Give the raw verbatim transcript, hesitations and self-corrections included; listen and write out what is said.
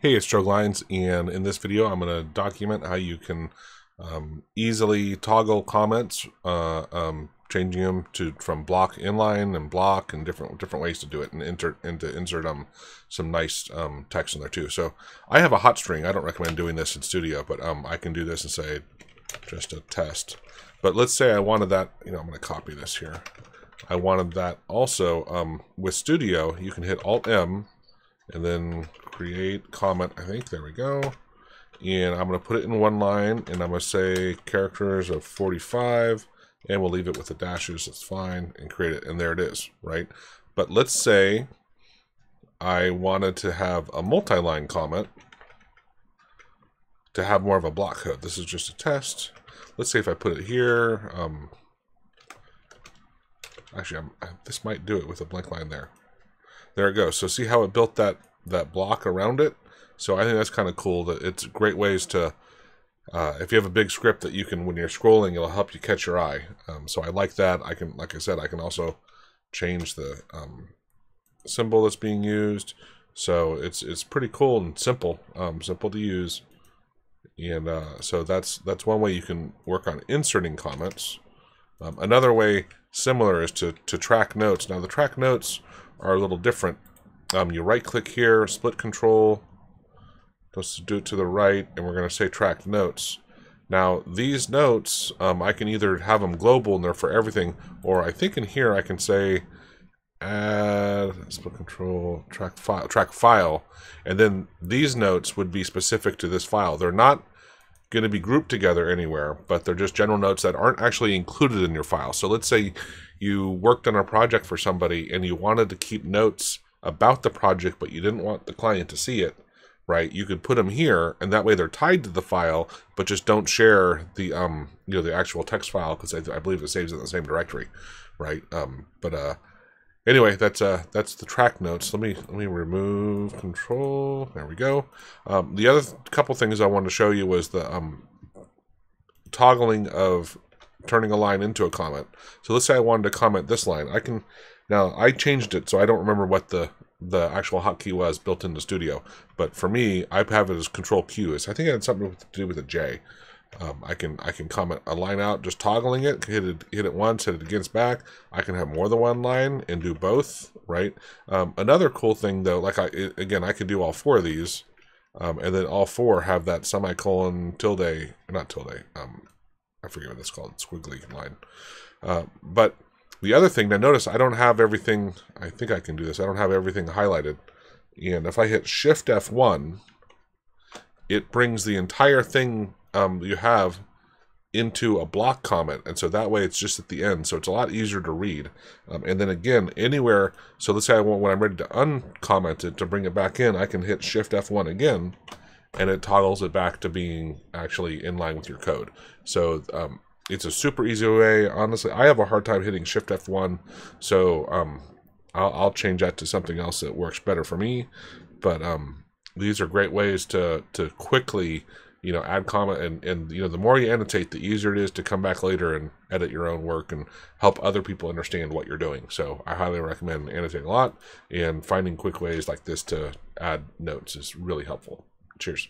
Hey, it's Stroke Lines, and in this video I'm going to document how you can um, easily toggle comments, uh, um, changing them to from block inline and block and different different ways to do it, and insert and to insert um some nice um, text in there too. So I have a hot string. I don't recommend doing this in Studio, but um, I can do this and say just a test. But let's say I wanted that. You know, I'm going to copy this here. I wanted that also um, with Studio. You can hit Alt M. And then create comment, I think, there we go. And I'm gonna put it in one line, and I'm gonna say characters of forty-five, and we'll leave it with the dashes, that's fine, and create it, and there it is, right? But let's say I wanted to have a multi-line comment to have more of a block code. This is just a test. Let's say if I put it here, um, actually, I'm, I, this might do it with a blank line there. There it goes. So see how it built that that block around it? So I think that's kind of cool. That it's great ways to, uh, if you have a big script that you can, when you're scrolling, it'll help you catch your eye. Um, so I like that. I can, like I said, I can also change the um, symbol that's being used. So it's it's pretty cool and simple, um, simple to use. And uh, so that's that's one way you can work on inserting comments. Um, another way similar is to to track notes. Now the track notes are a little different. Um, you right click here, split control, let's do it to the right, and we're gonna say track notes. Now these notes, um, I can either have them global and they're for everything, or I think in here I can say add split control track file, track file, and then these notes would be specific to this file. They're not gonna be grouped together anywhere, but they're just general notes that aren't actually included in your file. So let's say you worked on a project for somebody and you wanted to keep notes about the project, but you didn't want the client to see it, right? You could put them here, and that way they're tied to the file, but just don't share the um, you know, the actual text file, because I, I believe it saves in the same directory, right? Um, but uh, anyway, that's uh, that's the track notes. Let me let me remove control. There we go. Um, the other th couple things I wanted to show you was the um, toggling of turning a line into a comment. So let's say I wanted to comment this line. I can, now I changed it, so I don't remember what the the actual hotkey was built into Studio. But for me, I have it as Control Q. It's, I think it had something to do with a J. Um, I can I can comment a line out just toggling it. Hit it hit it once. Hit it against back. I can have more than one line and do both. Right. Um, another cool thing though, like I it, again, I could do all four of these, um, and then all four have that semicolon tilde, not tilde. Um, I forget what that's called, squiggly line. Uh, but the other thing, now notice I don't have everything, I think I can do this, I don't have everything highlighted. And if I hit Shift F one, it brings the entire thing um, you have into a block comment. And so that way it's just at the end, so it's a lot easier to read. Um, and then again, anywhere, so let's say I want, when I'm ready to uncomment it, to bring it back in, I can hit Shift F one again, and it toggles it back to being actually in line with your code. So um, it's a super easy way. Honestly, I have a hard time hitting Shift F one, so um, I'll, I'll change that to something else that works better for me. But um, these are great ways to to quickly, you know, add comment, and, and you know, the more you annotate, the easier it is to come back later and edit your own work and help other people understand what you're doing. So I highly recommend annotating a lot, and finding quick ways like this to add notes is really helpful. Cheers.